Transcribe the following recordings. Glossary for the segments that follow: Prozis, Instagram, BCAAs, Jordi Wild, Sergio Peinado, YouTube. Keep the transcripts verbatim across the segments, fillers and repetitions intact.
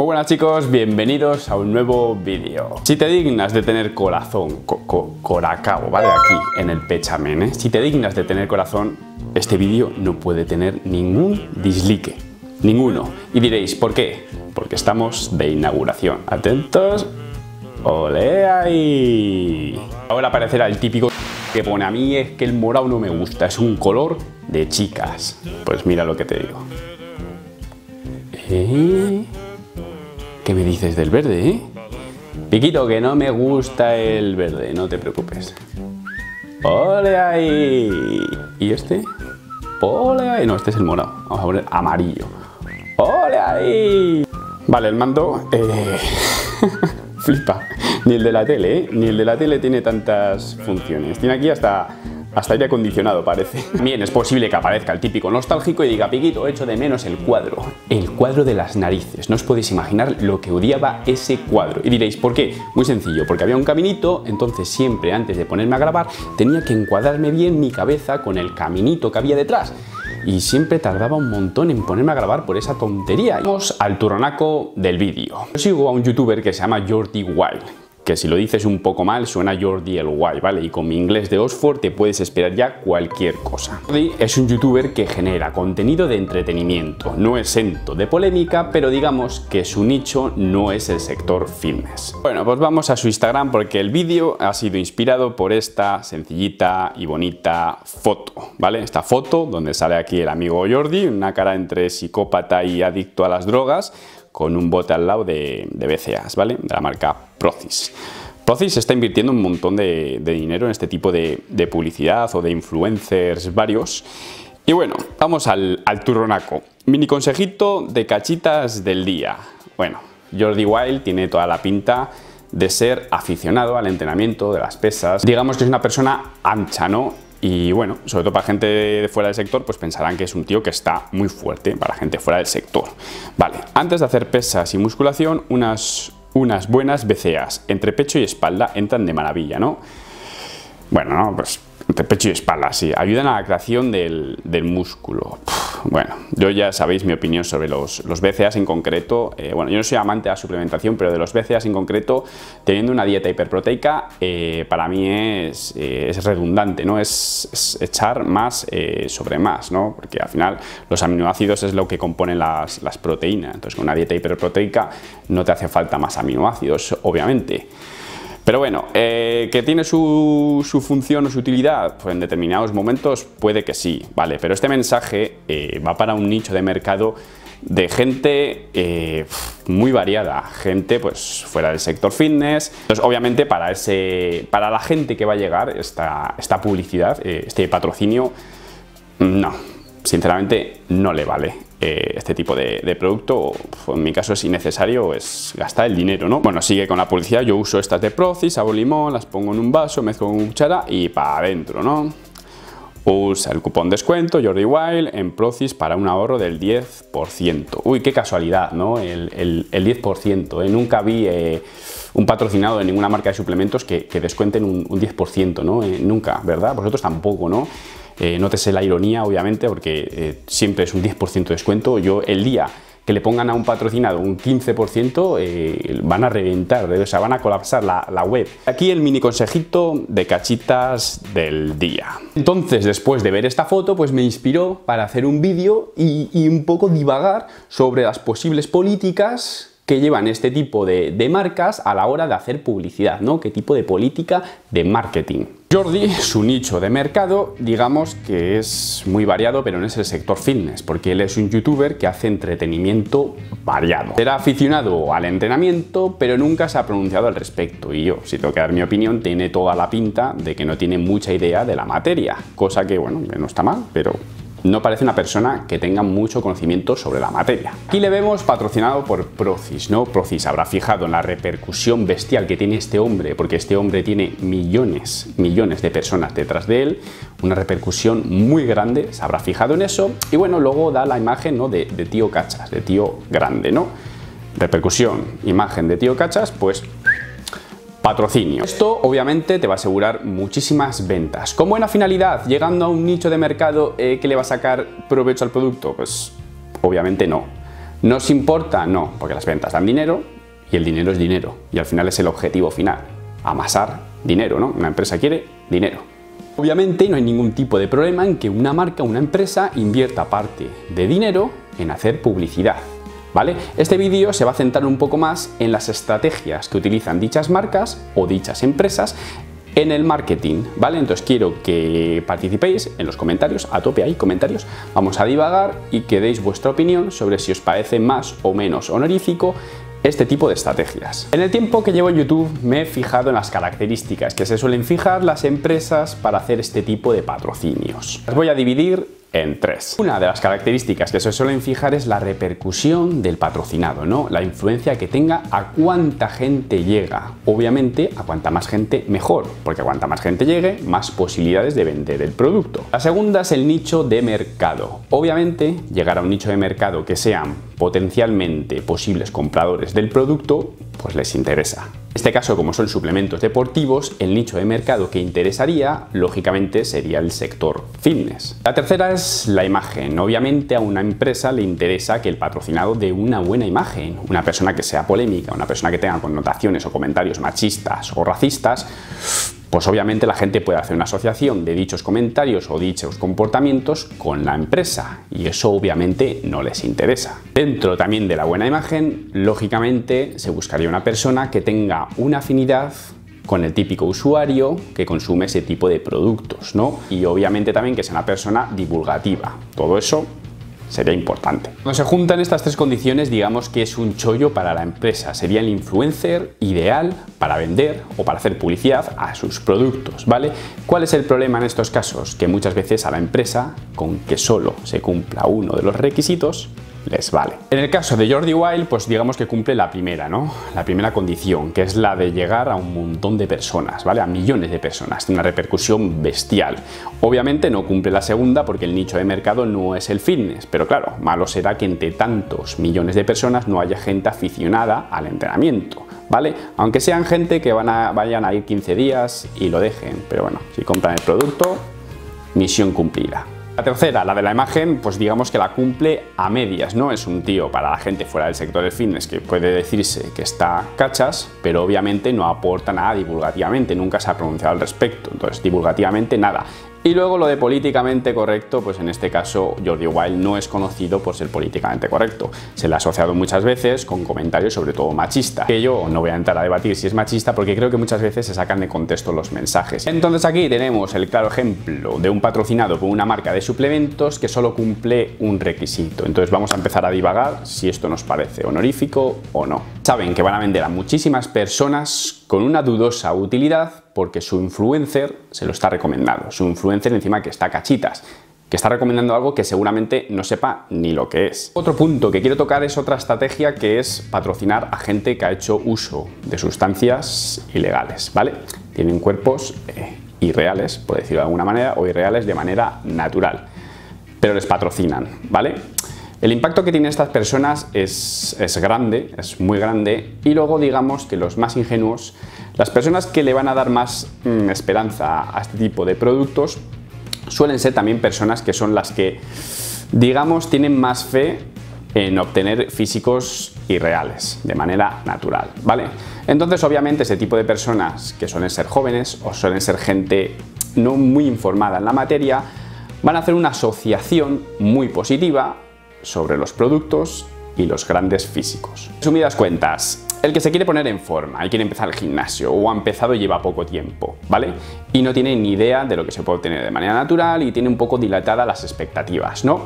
Muy buenas chicos, bienvenidos a un nuevo vídeo. Si te dignas de tener corazón, co co coracao, ¿vale? Aquí, en el pechamen, ¿eh? Si te dignas de tener corazón, este vídeo no puede tener ningún dislike. Ninguno. Y diréis, ¿por qué? Porque estamos de inauguración. Atentos. ¡Ole ahí! Ahora aparecerá el típico que pone: a mí es que el morado no me gusta, es un color de chicas. Pues mira lo que te digo. ¿Eh? ¿Qué me dices del verde, eh? Piquito, que no me gusta el verde, no te preocupes. ¡Ole ahí! ¿Y este? ¡Ole ahí! No, este es el morado. Vamos a poner amarillo. ¡Ole ahí! Vale, el mando... Eh... Flipa. Ni el de la tele, ¿eh? Ni el de la tele tiene tantas funciones. Tiene aquí hasta, hasta aire acondicionado, parece. También es posible que aparezca el típico nostálgico y diga: Piquito, echo de menos el cuadro. El cuadro de las narices. No os podéis imaginar lo que odiaba ese cuadro. Y diréis, ¿por qué? Muy sencillo, porque había un caminito, entonces siempre antes de ponerme a grabar tenía que encuadrarme bien mi cabeza con el caminito que había detrás. Y siempre tardaba un montón en ponerme a grabar por esa tontería. Vamos al turronaco del vídeo. Yo sigo a un youtuber que se llama Jordi Wild, que si lo dices un poco mal suena Jordi el Wild, ¿vale? Y con mi inglés de Oxford te puedes esperar ya cualquier cosa. Jordi es un youtuber que genera contenido de entretenimiento, no exento de polémica, pero digamos que su nicho no es el sector fitness. Bueno, pues vamos a su Instagram porque el vídeo ha sido inspirado por esta sencillita y bonita foto, ¿vale? Esta foto donde sale aquí el amigo Jordi, una cara entre psicópata y adicto a las drogas, con un bote al lado de, de B C A As, ¿vale? De la marca Prozis. Prozis está invirtiendo un montón de, de dinero en este tipo de, de publicidad o de influencers varios. Y bueno, vamos al, al turronaco. Mini consejito de cachitas del día. Bueno, Jordi Wild tiene toda la pinta de ser aficionado al entrenamiento, de las pesas. Digamos que es una persona ancha, ¿no? Y bueno, sobre todo para gente de fuera del sector, pues pensarán que es un tío que está muy fuerte para gente fuera del sector. Vale, antes de hacer pesas y musculación, unas, unas buenas B C A As. Entre pecho y espalda entran de maravilla, ¿no? Bueno, no, pues entre pecho y espalda, sí. Ayudan a la creación del, del músculo. Uf, bueno, yo ya sabéis mi opinión sobre los, los B C A As en concreto. Eh, bueno, yo no soy amante de la suplementación, pero de los B C A As en concreto, teniendo una dieta hiperproteica, eh, para mí es, eh, es redundante, ¿no? Es, es echar más eh, sobre más, ¿no? Porque al final los aminoácidos es lo que componen las, las proteínas. Entonces, con una dieta hiperproteica no te hace falta más aminoácidos, obviamente. Pero bueno, eh, que tiene su, su función o su utilidad, pues en determinados momentos puede que sí, ¿vale? Pero este mensaje eh, va para un nicho de mercado de gente eh, muy variada, gente pues fuera del sector fitness. Entonces, obviamente, para, ese, para la gente que va a llegar esta, esta publicidad, eh, este patrocinio, no, sinceramente no le vale. Este tipo de, de producto, en mi caso, es innecesario, es gastar el dinero, ¿no? Bueno, sigue con la publicidad. Yo uso estas de Prozis, sabor limón, las pongo en un vaso, mezclo con cuchara y para adentro, ¿no? Usa el cupón descuento Jordi Wild en Prozis para un ahorro del diez por ciento. Uy, qué casualidad, ¿no? El, el, el diez por ciento, ¿eh? Nunca vi eh, un patrocinado de ninguna marca de suplementos que, que descuenten un, un diez por ciento, ¿no? Eh, nunca, ¿verdad? Vosotros tampoco, ¿no? Eh, nótese la ironía, obviamente, porque eh, siempre es un diez por ciento de descuento. Yo, el día que le pongan a un patrocinado un quince por ciento, eh, van a reventar, eh, o sea, van a colapsar la, la web. Aquí el mini consejito de cachitas del día. Entonces, después de ver esta foto, pues me inspiró para hacer un vídeo y, y un poco divagar sobre las posibles políticas que llevan este tipo de, de marcas a la hora de hacer publicidad, ¿no? ¿Qué tipo de política de marketing? Jordi, su nicho de mercado, digamos que es muy variado, pero no es el sector fitness, porque él es un youtuber que hace entretenimiento variado. Era aficionado al entrenamiento, pero nunca se ha pronunciado al respecto. Y yo, si tengo que dar mi opinión, tiene toda la pinta de que no tiene mucha idea de la materia, cosa que, bueno, no está mal, pero... no parece una persona que tenga mucho conocimiento sobre la materia. Aquí le vemos patrocinado por Prozis, ¿no? Prozis habrá fijado en la repercusión bestial que tiene este hombre, porque este hombre tiene millones, millones de personas detrás de él, una repercusión muy grande, se habrá fijado en eso, y bueno, luego da la imagen, ¿no? de, de tío cachas, de tío grande, ¿no? Repercusión, imagen de tío cachas, pues... patrocinio. Esto obviamente te va a asegurar muchísimas ventas. Con buena finalidad, llegando a un nicho de mercado eh, que le va a sacar provecho al producto, pues obviamente no. ¿Nos importa? No, porque las ventas dan dinero y el dinero es dinero. Y al final es el objetivo final, amasar dinero, ¿no? Una empresa quiere dinero. Obviamente no hay ningún tipo de problema en que una marca, una empresa, invierta parte de dinero en hacer publicidad, ¿vale? Este vídeo se va a centrar un poco más en las estrategias que utilizan dichas marcas o dichas empresas en el marketing, ¿vale? Entonces quiero que participéis en los comentarios, a tope ahí, comentarios. Vamos a divagar y que deis vuestra opinión sobre si os parece más o menos honorífico este tipo de estrategias. En el tiempo que llevo en YouTube me he fijado en las características que se suelen fijar las empresas para hacer este tipo de patrocinios. Las voy a dividir en tres. Una de las características que se suelen fijar es la repercusión del patrocinado, ¿no? La influencia que tenga, a cuánta gente llega. Obviamente, a cuanta más gente mejor, porque a cuanta más gente llegue, más posibilidades de vender el producto. La segunda es el nicho de mercado. Obviamente, llegar a un nicho de mercado que sean potencialmente posibles compradores del producto, pues les interesa. En este caso, como son suplementos deportivos, el nicho de mercado que interesaría, lógicamente, sería el sector fitness. La tercera es la imagen. Obviamente, a una empresa le interesa que el patrocinado dé una buena imagen. Una persona que sea polémica, una persona que tenga connotaciones o comentarios machistas o racistas, pues obviamente la gente puede hacer una asociación de dichos comentarios o dichos comportamientos con la empresa y eso obviamente no les interesa. Dentro también de la buena imagen, lógicamente se buscaría una persona que tenga una afinidad con el típico usuario que consume ese tipo de productos, ¿no? Y obviamente también que sea una persona divulgativa. Todo eso sería importante. Cuando se juntan estas tres condiciones, digamos que es un chollo para la empresa. Sería el influencer ideal para vender o para hacer publicidad a sus productos, ¿vale? ¿Cuál es el problema en estos casos? Que muchas veces a la empresa, con que solo se cumpla uno de los requisitos, les vale. En el caso de Jordi Wild, pues digamos que cumple la primera, ¿no? La primera condición, que es la de llegar a un montón de personas, ¿vale? A millones de personas, tiene una repercusión bestial. Obviamente no cumple la segunda porque el nicho de mercado no es el fitness, pero claro, malo será que entre tantos millones de personas no haya gente aficionada al entrenamiento, ¿vale? Aunque sean gente que van a, vayan a ir quince días y lo dejen, pero bueno, si compran el producto, misión cumplida. La tercera, la de la imagen, pues digamos que la cumple a medias, ¿no? Es un tío para la gente fuera del sector del fitness que puede decirse que está cachas, pero obviamente no aporta nada divulgativamente, nunca se ha pronunciado al respecto, entonces divulgativamente nada. Y luego lo de políticamente correcto, pues en este caso Jordi Wild no es conocido por ser políticamente correcto. Se le ha asociado muchas veces con comentarios sobre todo machistas, que yo no voy a entrar a debatir si es machista porque creo que muchas veces se sacan de contexto los mensajes. Entonces aquí tenemos el claro ejemplo de un patrocinado por una marca de suplementos que solo cumple un requisito. Entonces vamos a empezar a divagar si esto nos parece honorífico o no. Saben que van a vender a muchísimas personas con una dudosa utilidad, porque su influencer se lo está recomendando, su influencer encima que está cachitas, que está recomendando algo que seguramente no sepa ni lo que es. Otro punto que quiero tocar es otra estrategia que es patrocinar a gente que ha hecho uso de sustancias ilegales, ¿vale? Tienen cuerpos eh, irreales, por decirlo de alguna manera, o irreales de manera natural, pero les patrocinan, ¿vale? El impacto que tienen estas personas es, es grande, es muy grande, y luego digamos que los más ingenuos, las personas que le van a dar más mmm, esperanza a este tipo de productos, suelen ser también personas que son las que, digamos, tienen más fe en obtener físicos irreales, de manera natural, ¿vale? Entonces, obviamente, ese tipo de personas que suelen ser jóvenes o suelen ser gente no muy informada en la materia, van a hacer una asociación muy positiva sobre los productos y los grandes físicos. Resumidas cuentas, el que se quiere poner en forma y quiere empezar el gimnasio o ha empezado y lleva poco tiempo, ¿vale? Y no tiene ni idea de lo que se puede obtener de manera natural y tiene un poco dilatadas las expectativas, ¿no?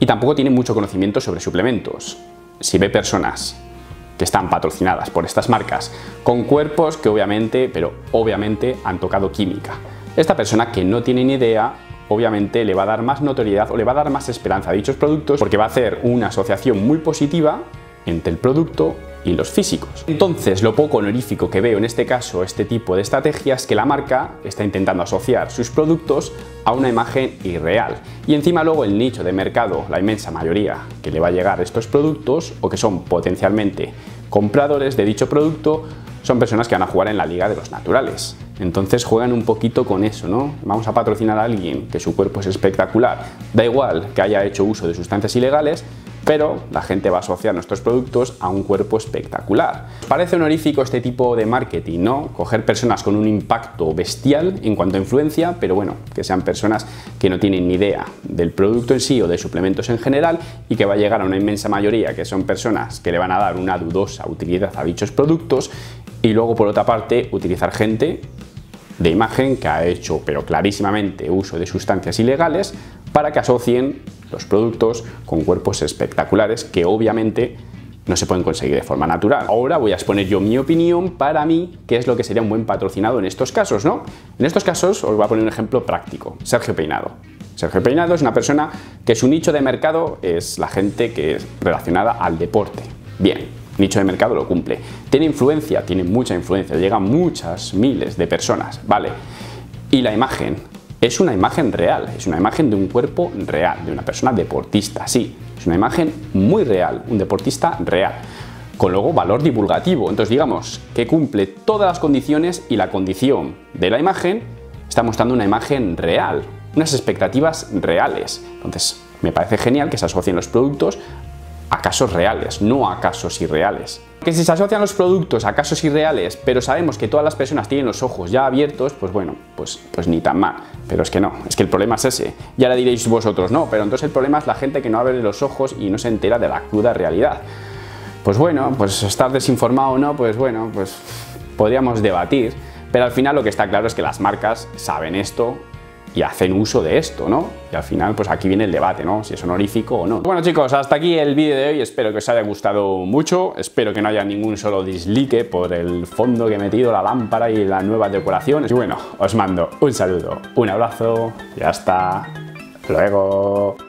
Y tampoco tiene mucho conocimiento sobre suplementos. Si ve personas que están patrocinadas por estas marcas con cuerpos que obviamente, pero obviamente han tocado química, esta persona que no tiene ni idea obviamente le va a dar más notoriedad o le va a dar más esperanza a dichos productos porque va a hacer una asociación muy positiva entre el producto y los físicos. Entonces, lo poco honorífico que veo en este caso, este tipo de estrategia, es que la marca está intentando asociar sus productos a una imagen irreal. Y encima luego el nicho de mercado, la inmensa mayoría que le va a llegar a estos productos o que son potencialmente compradores de dicho producto, son personas que van a jugar en la liga de los naturales. Entonces juegan un poquito con eso, ¿no? Vamos a patrocinar a alguien que su cuerpo es espectacular. Da igual que haya hecho uso de sustancias ilegales, pero la gente va a asociar nuestros productos a un cuerpo espectacular. Parece honorífico este tipo de marketing, ¿no? Coger personas con un impacto bestial en cuanto a influencia, pero bueno, que sean personas que no tienen ni idea del producto en sí o de suplementos en general, y que va a llegar a una inmensa mayoría que son personas que le van a dar una dudosa utilidad a dichos productos. Y luego, por otra parte, utilizar gente de imagen que ha hecho, pero clarísimamente, uso de sustancias ilegales para que asocien los productos con cuerpos espectaculares que obviamente no se pueden conseguir de forma natural. Ahora voy a exponer yo mi opinión, para mí, qué es lo que sería un buen patrocinado en estos casos, ¿no? En estos casos os voy a poner un ejemplo práctico. Sergio Peinado. Sergio Peinado es una persona que su nicho de mercado es la gente que es relacionada al deporte. Bien. Nicho de mercado lo cumple. Tiene influencia, tiene mucha influencia, llega a muchas miles de personas, ¿vale? Y la imagen, es una imagen real, es una imagen de un cuerpo real, de una persona deportista, sí. Es una imagen muy real, un deportista real, con luego valor divulgativo. Entonces, digamos que cumple todas las condiciones, y la condición de la imagen está mostrando una imagen real, unas expectativas reales. Entonces, me parece genial que se asocien los productos a casos reales, no a casos irreales. Que si se asocian los productos a casos irreales, pero sabemos que todas las personas tienen los ojos ya abiertos, pues bueno, pues, pues ni tan mal. Pero es que no, es que el problema es ese. Y ahora diréis vosotros, no, pero entonces el problema es la gente que no abre los ojos y no se entera de la cruda realidad. Pues bueno, pues estar desinformado o no, pues bueno, pues podríamos debatir, pero al final lo que está claro es que las marcas saben esto y hacen uso de esto, ¿no? Y al final, pues aquí viene el debate, ¿no? Si es honorífico o no. Bueno, chicos, hasta aquí el vídeo de hoy. Espero que os haya gustado mucho. Espero que no haya ningún solo dislike por el fondo que he metido, la lámpara y la nueva decoración. Y bueno, os mando un saludo, un abrazo y hasta luego.